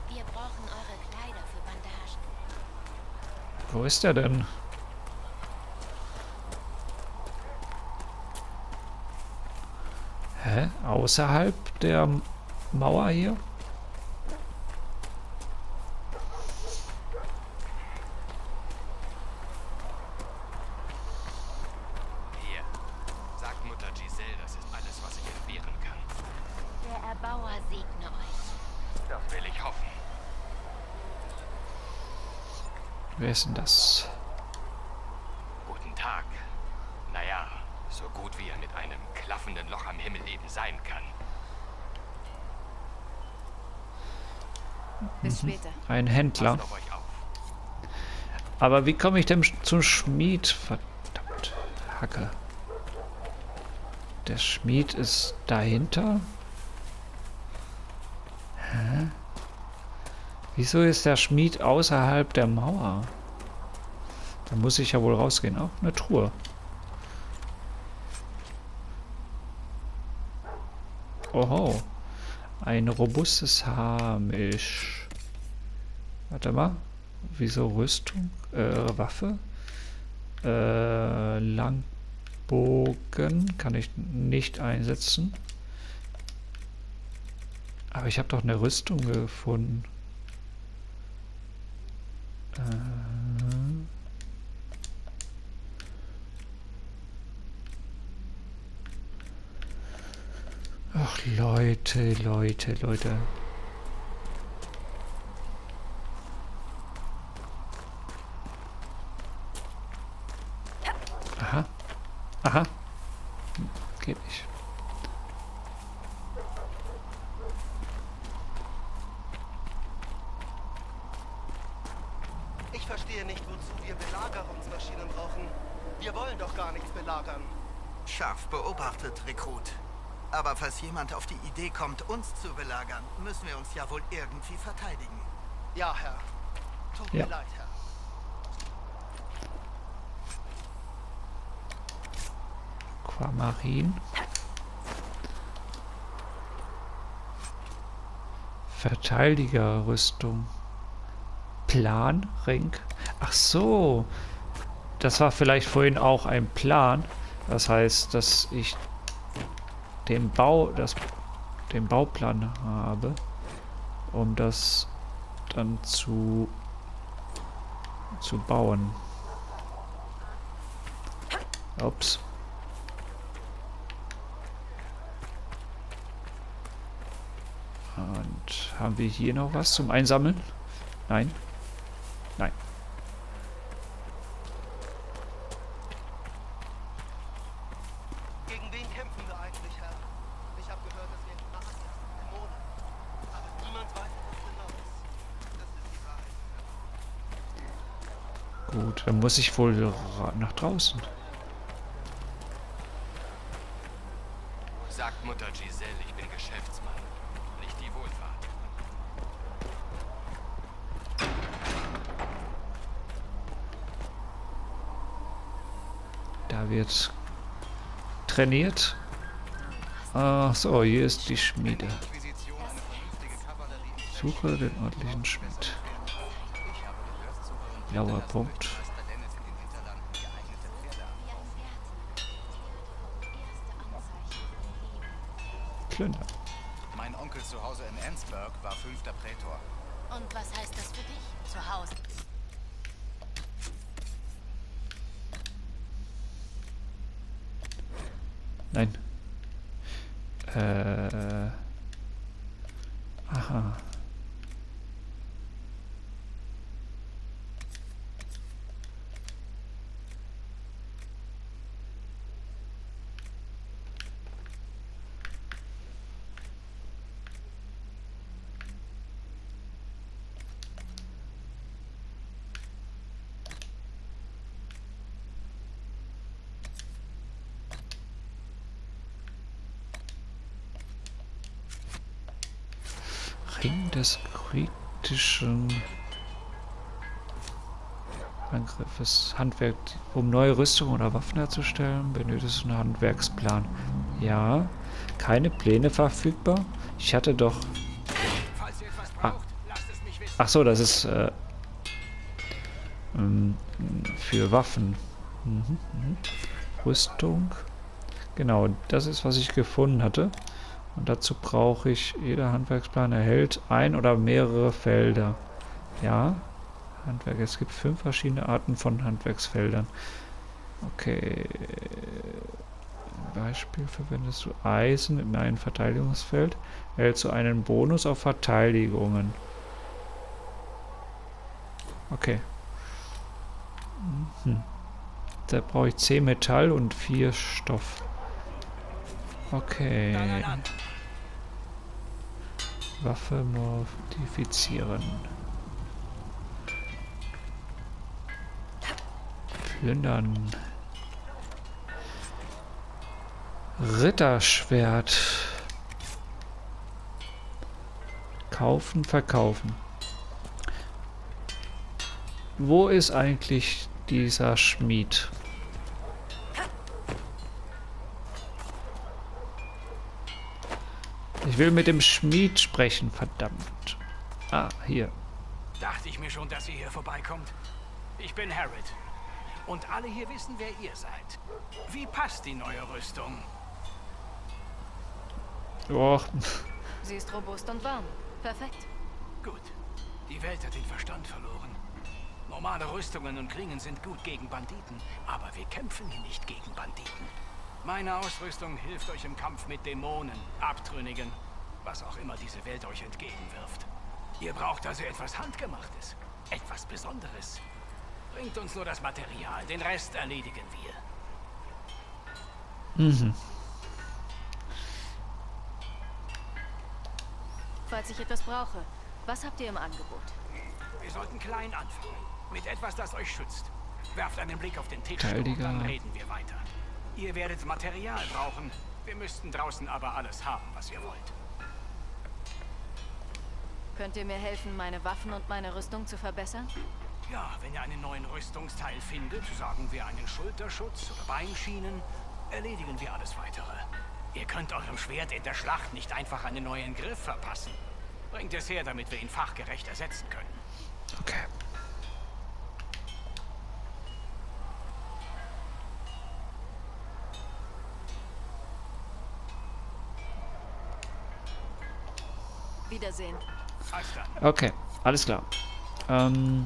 Wir brauchen eure Kleider für Bandagen. Wo ist er denn? Hä? Außerhalb der Mauer hier? Wer ist denn das? Guten Tag. Naja, so gut wie er mit einem klaffenden Loch am Himmel eben sein kann. Bis mhm. später. Ein Händler. Auf euch auf. Aber wie komme ich denn zum Schmied? Verdammt, Hacke. Der Schmied ist dahinter? Hä? Wieso ist der Schmied außerhalb der Mauer? Da muss ich ja wohl rausgehen. Auch eine Truhe. Oho. Ein robustes Harnisch. Warte mal. Wieso Rüstung? Äh, Waffe? Äh, Langbogen kann ich nicht einsetzen. Aber ich habe doch eine Rüstung gefunden. Äh. Ach, Leute, Leute, Leute. Aha. Aha. Geht nicht. Ich verstehe nicht, wozu wir Belagerungsmaschinen brauchen. Wir wollen doch gar nichts belagern. Scharf beobachtet, Rekrut. Aber falls jemand auf die Idee kommt, uns zu belagern, müssen wir uns ja wohl irgendwie verteidigen. Ja, Herr. Tut mir leid, Herr. Aquamarin. Verteidigerrüstung. Plan, Ring. Ach so. Das war vielleicht vorhin auch ein Plan. Das heißt, dass ich den Bau, das, den Bauplan habe, um das dann zu zu bauen. Ups. Und haben wir hier noch was zum Einsammeln? Nein. Nein. Dann muss ich wohl nach draußen. Sagt Mutter Giselle, ich bin Geschäftsmann, nicht die Wohlfahrt. Da wird trainiert. Ach so, hier ist die Schmiede. Suche den örtlichen Schmied. Blauer Punkt. Plünder. Mein Onkel zu Hause in Ennsberg war fünfter Prätor. Und was heißt das für dich zu Hause? Nein. Äh. Aha. Des kritischen Angriffes. Handwerk, um neue Rüstung oder Waffen herzustellen, benötigst du einen Handwerksplan. Ja, keine Pläne verfügbar. Ich hatte doch. Ah. Ach so, das ist äh, für Waffen. Mhm, mhm. Rüstung. Genau, das ist, was ich gefunden hatte. Und dazu brauche ich, jeder Handwerksplan erhält ein oder mehrere Felder. Ja, Handwerk. Es gibt fünf verschiedene Arten von Handwerksfeldern. Okay. Beispiel: Verwendest du Eisen in einem Verteidigungsfeld, erhältst du einen Bonus auf Verteidigungen. Okay. Hm. Da brauche ich zehn Metall und vier Stoff. Okay. Waffe modifizieren. Plündern. Ritterschwert. Kaufen, verkaufen. Wo ist eigentlich dieser Schmied? Ich will mit dem Schmied sprechen, verdammt. Ah, hier. Dachte ich mir schon, dass ihr hier vorbeikommt. Ich bin Harritt. Und alle hier wissen, wer ihr seid. Wie passt die neue Rüstung? Oh. Sie ist robust und warm. Perfekt. Gut. Die Welt hat den Verstand verloren. Normale Rüstungen und Klingen sind gut gegen Banditen, aber wir kämpfen hier nicht gegen Banditen. Meine Ausrüstung hilft euch im Kampf mit Dämonen, Abtrünnigen, was auch immer diese Welt euch entgegenwirft. Ihr braucht also etwas Handgemachtes, etwas Besonderes. Bringt uns nur das Material, den Rest erledigen wir. Mhm. Falls ich etwas brauche, was habt ihr im Angebot? Wir sollten klein anfangen. Mit etwas, das euch schützt. Werft einen Blick auf den Tisch und dann reden wir weiter. Ihr werdet Material brauchen. Wir müssten draußen aber alles haben, was ihr wollt. Könnt ihr mir helfen, meine Waffen und meine Rüstung zu verbessern? Ja, wenn ihr einen neuen Rüstungsteil findet, sagen wir einen Schulterschutz oder Beinschienen, erledigen wir alles Weitere. Ihr könnt eurem Schwert in der Schlacht nicht einfach einen neuen Griff verpassen. Bringt es her, damit wir ihn fachgerecht ersetzen können. Okay. Wiedersehen. Okay, alles klar. Ähm,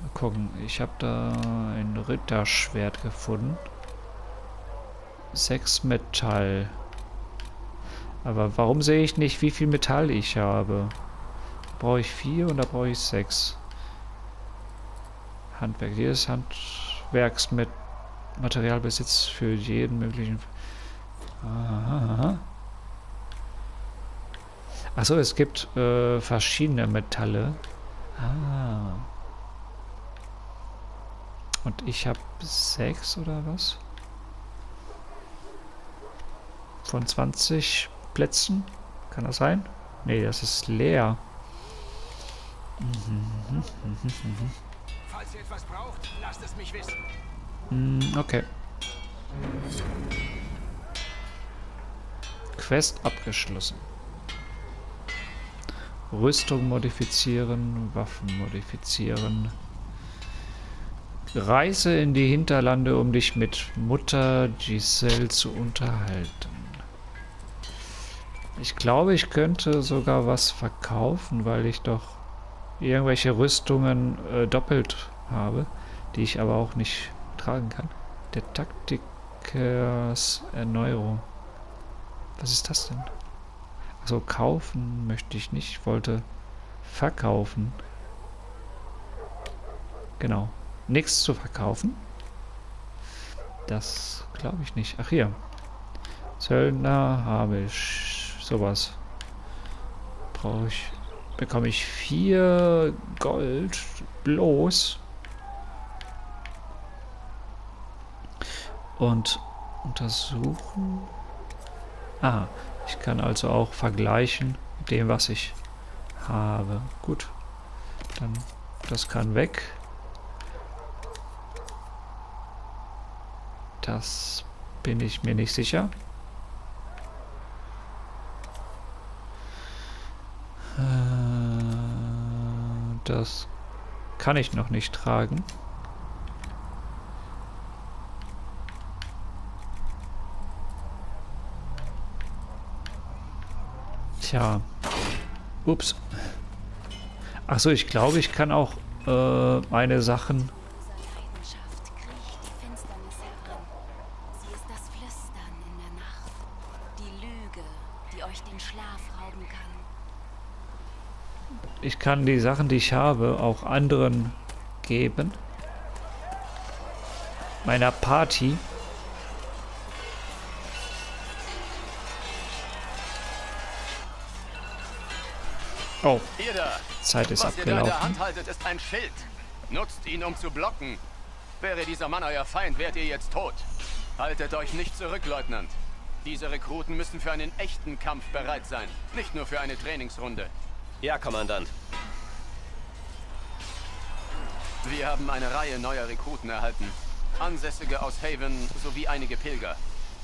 mal gucken, ich habe da ein Ritterschwert gefunden. Sechs Metall. Aber warum sehe ich nicht, wie viel Metall ich habe? Da brauche ich vier und da brauche ich sechs. Handwerk. Jedes Handwerksmaterialbesitz für jeden möglichen... Aha. Achso, es gibt äh, verschiedene Metalle. Ah. Und ich habe sechs oder was? Von zwanzig Plätzen. Kann das sein? Nee, das ist leer. Falls ihr etwas braucht, lasst es mich wissen. Mm, okay. Quest abgeschlossen. Rüstung modifizieren, Waffen modifizieren. Reise in die Hinterlande, um dich mit Mutter Giselle zu unterhalten. Ich glaube, ich könnte sogar was verkaufen, weil ich doch irgendwelche Rüstungen äh, doppelt habe, die ich aber auch nicht tragen kann. Der Taktikers Erneuerung. Was ist das denn? Also kaufen möchte ich nicht. Ich wollte verkaufen. Genau. Nichts zu verkaufen. Das glaube ich nicht. Ach hier. Zöllner habe ich sowas. Brauche ich. Bekomme ich vier Gold bloß. Und untersuchen. Aha. Ich kann also auch vergleichen mit dem, was ich habe. Gut. Dann, das kann weg. Das bin ich mir nicht sicher. Das kann ich noch nicht tragen. Tja. Ups. Achso, ich glaube, ich kann auch äh, meine Sachen... Ich kann die Sachen, die ich habe, auch anderen geben. Meiner Party. Oh, Zeit ist abgelaufen. Was ihr da in der Hand haltet, ist ein Schild. Nutzt ihn, um zu blocken. Wäre dieser Mann euer Feind, wärt ihr jetzt tot. Haltet euch nicht zurück, Leutnant. Diese Rekruten müssen für einen echten Kampf bereit sein. Nicht nur für eine Trainingsrunde. Ja, Kommandant. Wir haben eine Reihe neuer Rekruten erhalten. Ansässige aus Haven sowie einige Pilger.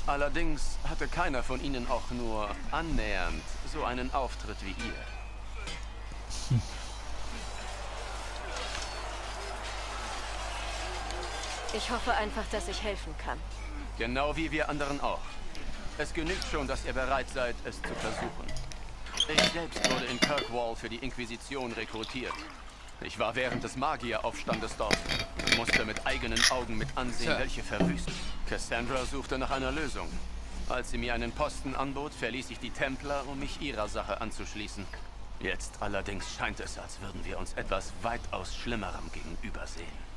Allerdings hatte keiner von ihnen auch nur annähernd so einen Auftritt wie ihr. Hm. Ich hoffe einfach, dass ich helfen kann. Genau wie wir anderen auch. Es genügt schon, dass ihr bereit seid, es zu versuchen. Ich selbst wurde in Kirkwall für die Inquisition rekrutiert. Ich war während des Magieraufstandes dort und musste mit eigenen Augen mit ansehen, Sir. welche verwüstet. Cassandra suchte nach einer Lösung. Als sie mir einen Posten anbot, verließ ich die Templer, um mich ihrer Sache anzuschließen. Jetzt allerdings scheint es, als würden wir uns etwas weitaus Schlimmerem gegenübersehen.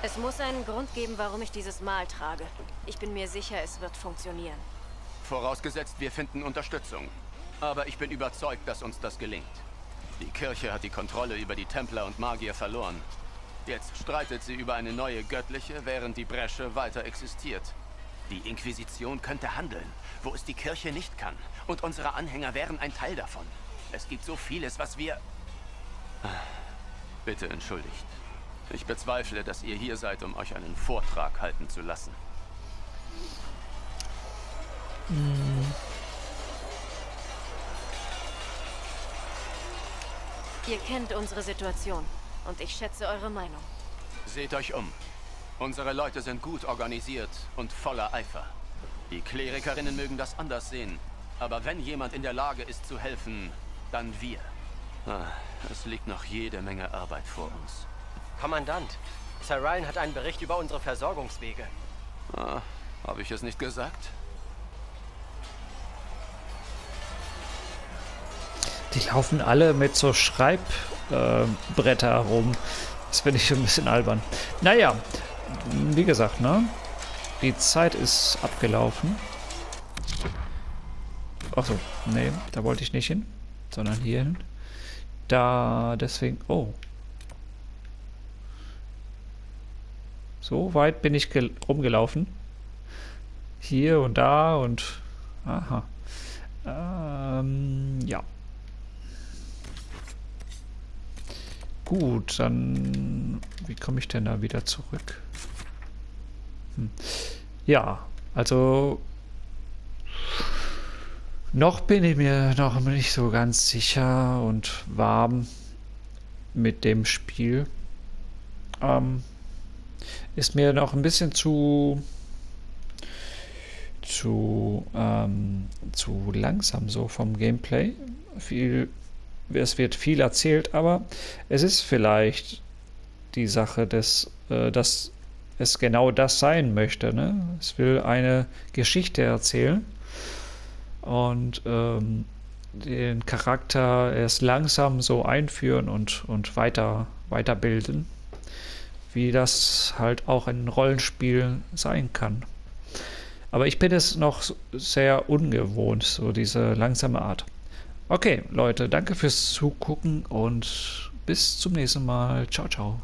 Es muss einen Grund geben, warum ich dieses Mal trage. Ich bin mir sicher, es wird funktionieren. Vorausgesetzt, wir finden Unterstützung. Aber ich bin überzeugt, dass uns das gelingt. Die Kirche hat die Kontrolle über die Templer und Magier verloren. Jetzt streitet sie über eine neue göttliche, während die Bresche weiter existiert. Die Inquisition könnte handeln, wo es die Kirche nicht kann. Und unsere Anhänger wären ein Teil davon. Es gibt so vieles, was wir... Bitte entschuldigt. Ich bezweifle, dass ihr hier seid, um euch einen Vortrag halten zu lassen. Hm. Ihr kennt unsere Situation und ich schätze eure Meinung. Seht euch um. Unsere Leute sind gut organisiert und voller Eifer. Die Klerikerinnen mögen das anders sehen, aber wenn jemand in der Lage ist zu helfen, dann wir. Ah, es liegt noch jede Menge Arbeit vor uns. Kommandant, Sir Ryan hat einen Bericht über unsere Versorgungswege. Ah, habe ich es nicht gesagt? Die laufen alle mit so Schreibbretter äh, rum. Das finde ich ein bisschen albern. Naja, wie gesagt, ne? Die Zeit ist abgelaufen. Achso, nee, da wollte ich nicht hin, sondern hier hin. Da, deswegen... Oh. So weit bin ich rumgelaufen. Hier und da und... Aha. Ähm, ja. Gut, dann... Wie komme ich denn da wieder zurück? Hm. Ja, also... Noch bin ich mir noch nicht so ganz sicher und warm mit dem Spiel. Ähm... Ist mir noch ein bisschen zu zu ähm, zu langsam so vom Gameplay. Viel, es wird viel erzählt, aber es ist vielleicht die Sache, dass, äh, dass es genau das sein möchte. Ne? Es will eine Geschichte erzählen und ähm, den Charakter erst langsam so einführen und, und weiter weiterbilden. Wie das halt auch ein Rollenspiel sein kann. Aber ich bin es noch sehr ungewohnt, so diese langsame Art. Okay, Leute, danke fürs Zugucken und bis zum nächsten Mal. Ciao, ciao.